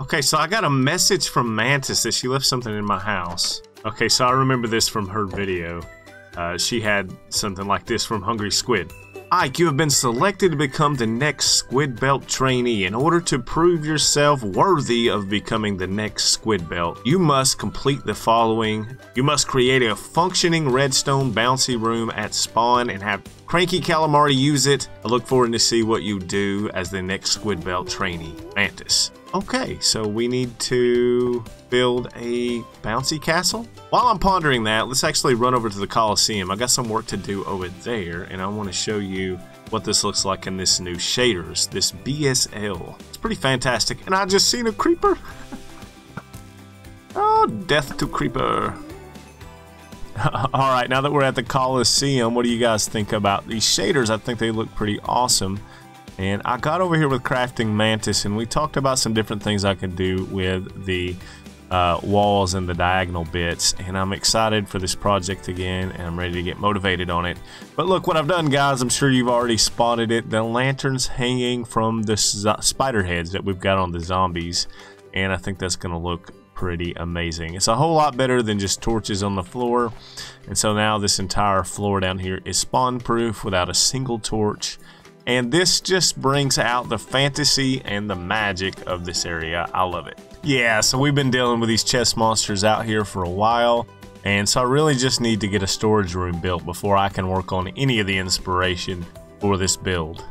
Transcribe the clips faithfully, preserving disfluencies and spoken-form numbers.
Okay, so I got a message from Mantis that she left something in my house. Okay, so I remember this from her video. Uh, she had something like this from Hungry Squid. Ike, you have been selected to become the next Squid Belt trainee. In order to prove yourself worthy of becoming the next Squid Belt, you must complete the following. You must create a functioning redstone bouncy room at spawn and have Cranky Calamari use it. I look forward to see what you do as the next Squid Belt trainee, Mantis. Okay, so we need to build a bouncy castle. While I'm pondering that, let's actually run over to the Coliseum. I got some work to do over there, and I want to show you what this looks like in this new shaders, this B S L. It's pretty fantastic, and I just seen a creeper. Oh, death to creeper. All right, now that we're at the Coliseum, what do you guys think about these shaders? I think they look pretty awesome. And I got over here with Crafting Mantis, and we talked about some different things I could do with the uh, walls and the diagonal bits. And I'm excited for this project again, and I'm ready to get motivated on it. But look what I've done, guys. I'm sure you've already spotted it. The lanterns hanging from the spider heads that we've got on the zombies. And I think that's going to look pretty amazing. It's a whole lot better than just torches on the floor. And so now this entire floor down here is spawn proof without a single torch. And this just brings out the fantasy and the magic of this area. I love it. Yeah, so we've been dealing with these chest monsters out here for a while. And so I really just need to get a storage room built before I can work on any of the inspiration for this build.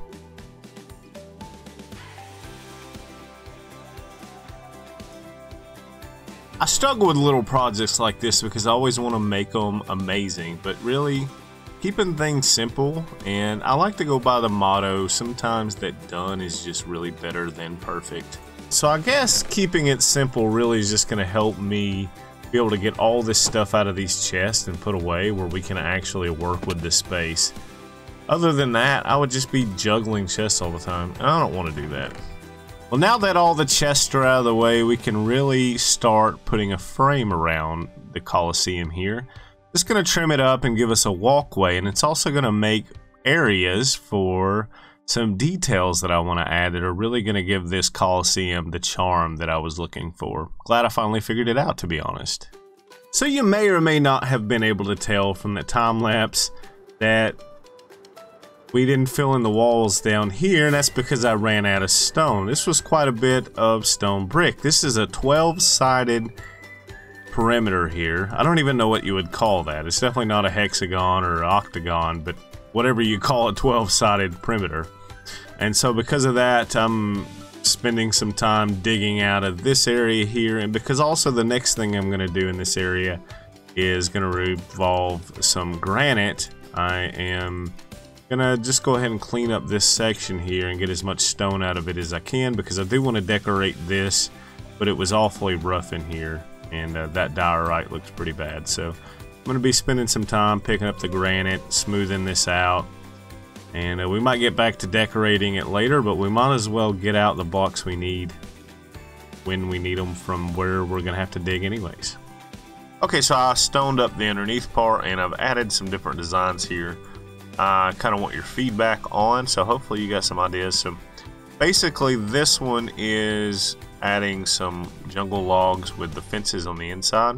I struggle with little projects like this because I always want to make them amazing, but really, keeping things simple, and I like to go by the motto, sometimes that done is just really better than perfect. So I guess keeping it simple really is just going to help me be able to get all this stuff out of these chests and put away where we can actually work with this space. Other than that, I would just be juggling chests all the time, and I don't want to do that. Well, now that all the chests are out of the way, we can really start putting a frame around the Coliseum here. It's going to trim it up and give us a walkway, and it's also going to make areas for some details that I want to add that are really going to give this Coliseum the charm that I was looking for. Glad I finally figured it out, to be honest. So you may or may not have been able to tell from the time lapse that we didn't fill in the walls down here, and that's because I ran out of stone. This was quite a bit of stone brick. This is a twelve-sided perimeter here. I don't even know what you would call that. It's definitely not a hexagon or octagon, but whatever you call a twelve-sided perimeter. And so because of that, I'm spending some time digging out of this area here, and because also the next thing I'm going to do in this area is going to involve some granite, I am going to just go ahead and clean up this section here and get as much stone out of it as I can, because I do want to decorate this, but it was awfully rough in here. And uh, that diorite looks pretty bad, so I'm going to be spending some time picking up the granite, smoothing this out, and uh, we might get back to decorating it later, but we might as well get out the blocks we need when we need them from where we're going to have to dig anyways. Okay, so I stoned up the underneath part, and I've added some different designs here. I kind of want your feedback on, so hopefully you got some ideas. So basically this one is adding some jungle logs with the fences on the inside.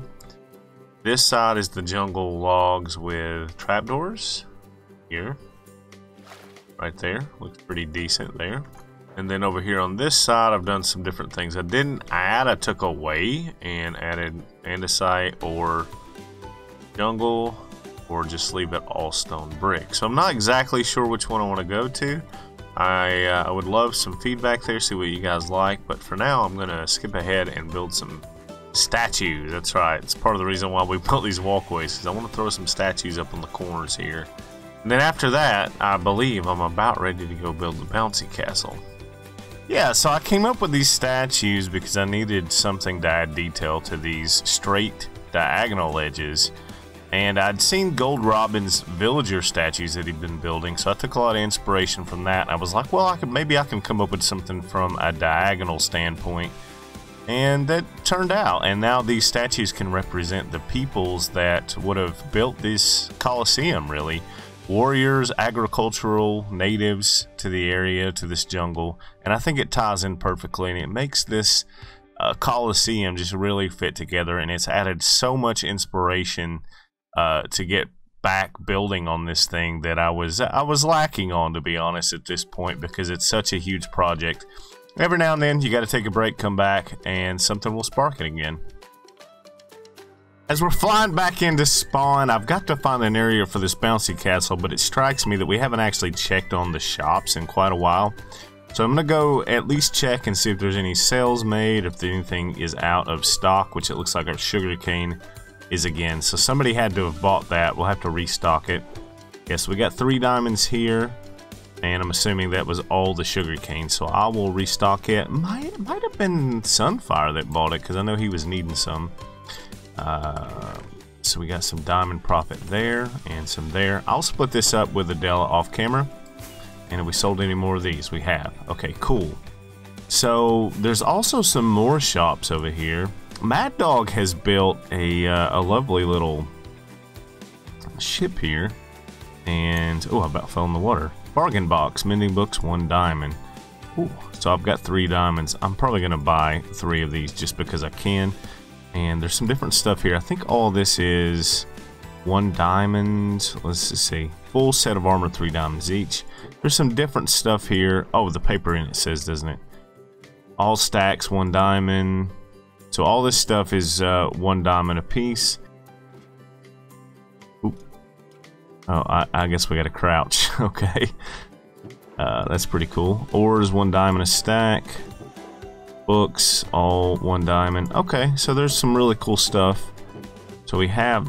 This side is the jungle logs with trapdoors here, right there. Looks pretty decent there. And then over here on this side, I've done some different things. I didn't add, I took away and added andesite or jungle, or just leave it all stone brick. So I'm not exactly sure which one I want to go to. I, uh, I would love some feedback there, see what you guys like, but for now I'm going to skip ahead and build some statues. That's right, it's part of the reason why we built these walkways, because I want to throw some statues up on the corners here. And then after that, I believe I'm about ready to go build the bouncy castle. Yeah, so I came up with these statues because I needed something to add detail to these straight diagonal edges. And I'd seen Gold Robin's villager statues that he'd been building, so I took a lot of inspiration from that. I was like, well, I could, maybe I can come up with something from a diagonal standpoint. And that turned out. And now these statues can represent the peoples that would have built this Coliseum, really. Warriors, agricultural, natives to the area, to this jungle. And I think it ties in perfectly, and it makes this uh, Coliseum just really fit together, and it's added so much inspiration uh, to get back building on this thing that I was I was lacking on, to be honest, at this point, because it's such a huge project. Every now and then you got to take a break, come back, and something will spark it again. As we're flying back into spawn, I've got to find an area for this bouncy castle, but it strikes me that we haven't actually checked on the shops in quite a while. So I'm going to go at least check and see if there's any sales made, if anything is out of stock, which it looks like our sugarcane is again. So somebody had to have bought that. We'll have to restock it. Yes, we got three diamonds here, and I'm assuming that was all the sugarcane. So I will restock it. Might, might have been Sunfire that bought it, because I know he was needing some. Uh, so we got some diamond profit there and some there. I'll split this up with Adela off camera. And have we sold any more of these? We have. Okay, cool. So there's also some more shops over here. Mad Dog has built a, uh, a lovely little ship here. And, oh, I about fell in the water. Bargain box, mending books, one diamond. Ooh, so I've got three diamonds. I'm probably going to buy three of these just because I can. And there's some different stuff here. I think all this is one diamond. Let's just see. Full set of armor, three diamonds each. There's some different stuff here. Oh, the paper in it says, doesn't it? All stacks, one diamond. So all this stuff is uh, one diamond a piece. Oop. Oh, I, I guess we got to crouch. Okay. Uh, that's pretty cool. Ores, one diamond a stack. Books, all one diamond. Okay, so there's some really cool stuff. So we have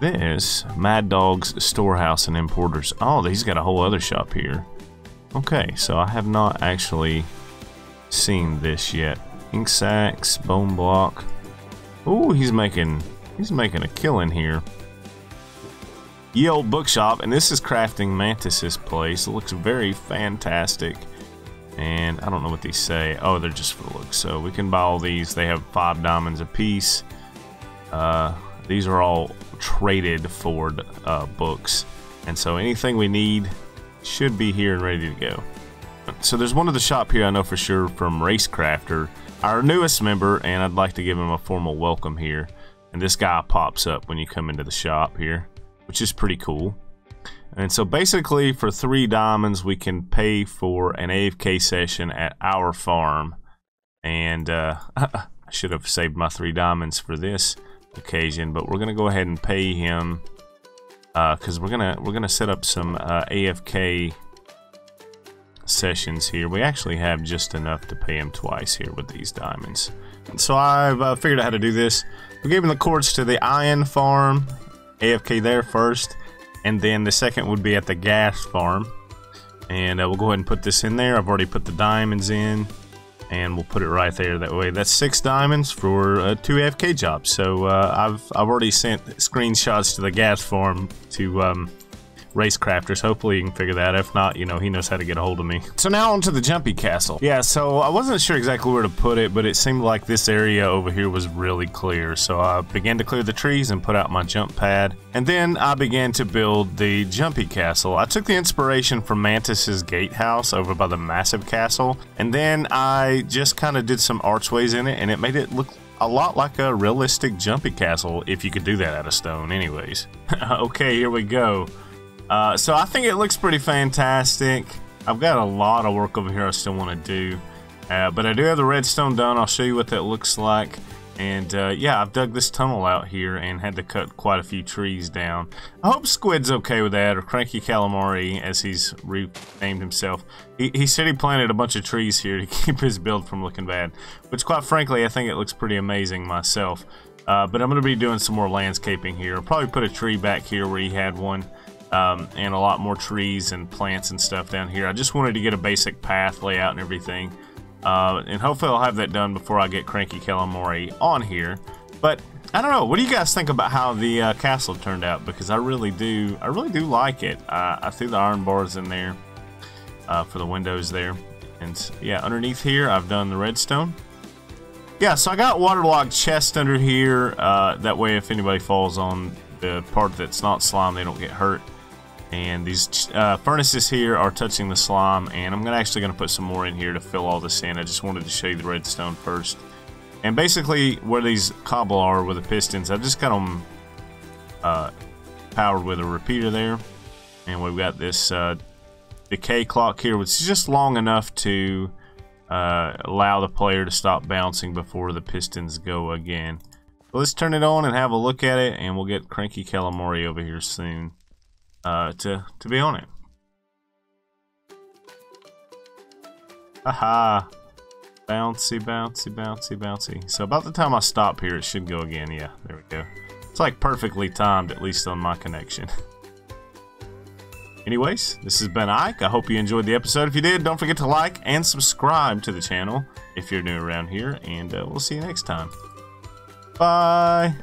this, Mad Dog's Storehouse and Importers. Oh, he's got a whole other shop here. Okay, so I have not actually seen this yet. Ink sacks, bone block. Ooh, he's making, he's making a killing here. Ye Old Bookshop, and this is Crafting Mantis's place. It looks very fantastic. And I don't know what these say. Oh, they're just for looks. So we can buy all these. They have five diamonds a piece. Uh, these are all traded for uh, books. And so anything we need should be here and ready to go. So there's one at the shop here I know for sure from Racecrafter, our newest member, and I'd like to give him a formal welcome here. And this guy pops up when you come into the shop here, which is pretty cool. And so basically for three diamonds we can pay for an A F K session at our farm. And uh, I should have saved my three diamonds for this occasion, but we're gonna go ahead and pay him because uh, we're gonna we're gonna set up some uh, A F K sessions here. We actually have just enough to pay him twice here with these diamonds. And so I've uh, figured out how to do this. We gave him the cords to the iron farm, A F K there first. And then the second would be at the gas farm. And uh, we'll go ahead and put this in there. I've already put the diamonds in. And we'll put it right there. That way, that's six diamonds for uh, two A F K jobs. So uh, I've, I've already sent screenshots to the gas farm to um, Racecrafters. Hopefully you can figure that. If not, you know, he knows how to get a hold of me. So now onto the jumpy castle. Yeah, so I wasn't sure exactly where to put it, but it seemed like this area over here was really clear. So I began to clear the trees and put out my jump pad. And then I began to build the jumpy castle. I took the inspiration from Mantis's gatehouse over by the massive castle. And then I just kind of did some archways in it, and it made it look a lot like a realistic jumpy castle, if you could do that out of stone anyways. Okay, here we go. Uh, so I think it looks pretty fantastic. I've got a lot of work over here I still want to do, uh, but I do have the redstone done. I'll show you what that looks like. And uh, yeah, I've dug this tunnel out here and had to cut quite a few trees down. I hope Squid's okay with that, or Cranky Calamari, as he's renamed himself. He, he said he planted a bunch of trees here to keep his build from looking bad, which quite frankly, I think it looks pretty amazing myself. Uh, but I'm going to be doing some more landscaping here. I'll probably put a tree back here where he had one. Um, and a lot more trees and plants and stuff down here. I just wanted to get a basic path layout and everything, uh, and hopefully I'll have that done before I get Cranky Calamari on here. But I don't know, what do you guys think about how the uh, castle turned out? Because I really do I really do like it. uh, I threw the iron bars in there uh, for the windows there, and yeah, underneath here I've done the redstone. Yeah, so I got waterlogged chest under here, uh, that way if anybody falls on the part that's not slime, they don't get hurt. And these uh, furnaces here are touching the slime, and I'm gonna actually gonna put some more in here to fill all this in. I just wanted to show you the redstone first. And basically, where these cobble are with the pistons, I just got them uh, powered with a repeater there. And we've got this uh, decay clock here, which is just long enough to uh, allow the player to stop bouncing before the pistons go again. So let's turn it on and have a look at it, and we'll get Cranky Calamari over here soon uh, to, to be on it. Haha. Bouncy, bouncy, bouncy, bouncy. So about the time I stop here, it should go again. Yeah, there we go. It's like perfectly timed, at least on my connection. Anyways, this has been Ike. I hope you enjoyed the episode. If you did, don't forget to like and subscribe to the channel if you're new around here. And uh, we'll see you next time. Bye.